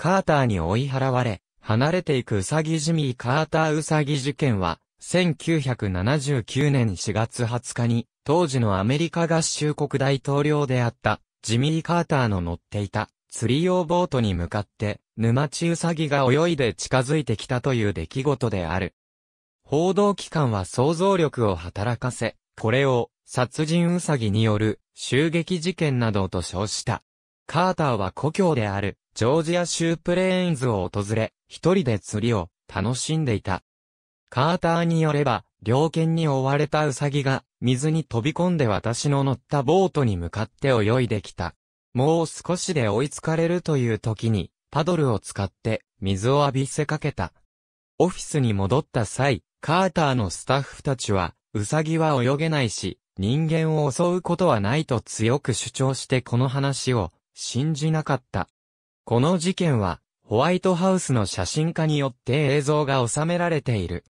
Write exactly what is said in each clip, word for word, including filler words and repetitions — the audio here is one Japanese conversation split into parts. カーターに追い払われ、離れていくウサギジミー・カーターウサギ事件は、せんきゅうひゃくななじゅうきゅうねんしがつはつかに、当時のアメリカ合衆国大統領であった、ジミー・カーターの乗っていた、釣り用ボートに向かって、沼地ウサギが泳いで近づいてきたという出来事である。報道機関は想像力を働かせ、これを、殺人ウサギによる、襲撃事件などと称した。カーターは故郷である、ジョージア州プレーンズを訪れ、一人で釣りを、楽しんでいた。カーターによれば、猟犬に追われたウサギが、水に飛び込んで私の乗ったボートに向かって泳いできた。もう少しで追いつかれるという時に、パドルを使って、水を浴びせかけた。オフィスに戻った際、カーターのスタッフたちは、ウサギは泳げないし、人間を襲うことはないと強く主張してこの話を、信じなかった。この事件は、ホワイトハウスの写真家によって映像が収められている。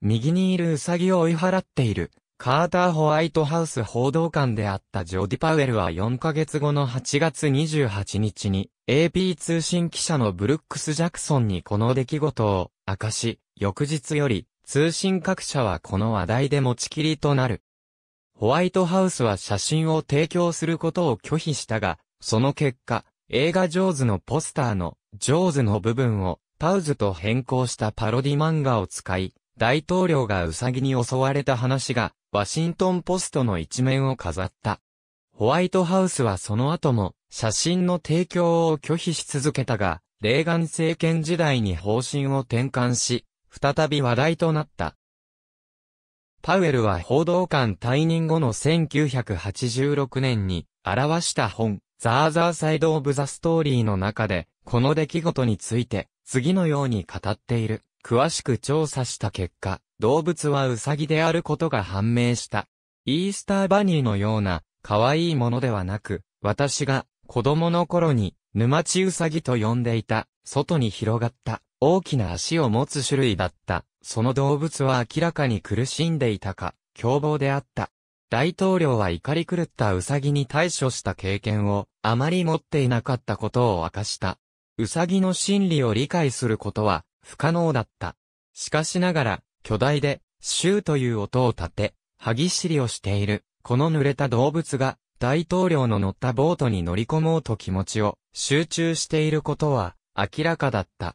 右にいるウサギを追い払っている、カーターホワイトハウス報道官であったジョディ・パウエルはよんかげつごのはちがつにじゅうはちにちに エーピー 通信記者のブルックス・ジャクソンにこの出来事を明かし、翌日より通信各社はこの話題で持ちきりとなる。ホワイトハウスは写真を提供することを拒否したが、その結果、映画ジョーズのポスターのジョーズの部分をパウズと変更したパロディ漫画を使い、大統領がウサギに襲われた話が、ワシントンポストの一面を飾った。ホワイトハウスはその後も、写真の提供を拒否し続けたが、レーガン政権時代に方針を転換し、再び話題となった。パウエルは報道官退任後のせんきゅうひゃくはちじゅうろくねんに、著した本、ザ・アザー・サイド・オブ・ザ・ストーリーの中で、この出来事について、次のように語っている。詳しく調査した結果、動物はウサギであることが判明した。イースターバニーのような可愛いものではなく、私が子供の頃に沼地ウサギと呼んでいた、外に広がった大きな足を持つ種類だった。その動物は明らかに苦しんでいたか、凶暴であった。大統領は怒り狂ったウサギに対処した経験をあまり持っていなかったことを明かした。ウサギの心理を理解することは、不可能だった。しかしながら、巨大で、シューという音を立て、歯ぎしりをしている、この濡れた動物が、大統領の乗ったボートに乗り込もうと気持ちを、集中していることは、明らかだった。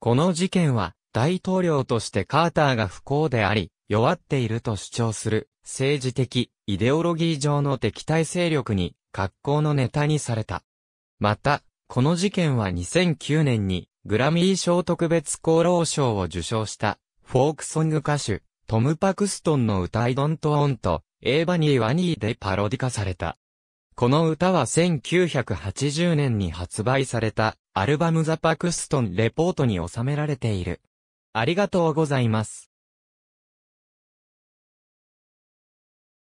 この事件は、大統領としてカーターが不幸であり、弱っていると主張する、政治的、イデオロギー上の敵対勢力に、格好のネタにされた。また、この事件はにせんきゅうねんに、グラミー賞特別功労賞を受賞した、フォークソング歌手、トム・パクストンの歌 I Don't Want a Bunny Wunny でパロディ化された。この歌はせんきゅうひゃくはちじゅうねんに発売された、アルバムザ・パクストン・レポートに収められている。ありがとうございます。